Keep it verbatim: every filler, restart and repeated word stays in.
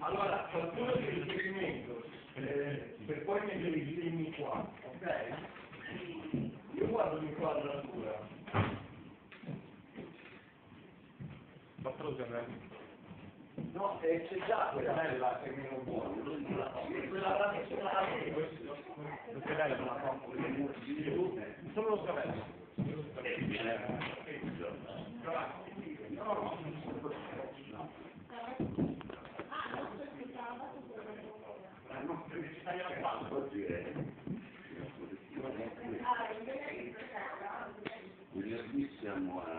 Allora, qualcuno di riferimento, eh, per poi mi dirigirmi qua, ok? Io guardo l'inquadratura. No, eh, c'è già quella bella che mi non vuole. Quella la personale, questo. Perché lei non la fa un po' di solo lo scavello. Quindi siamo a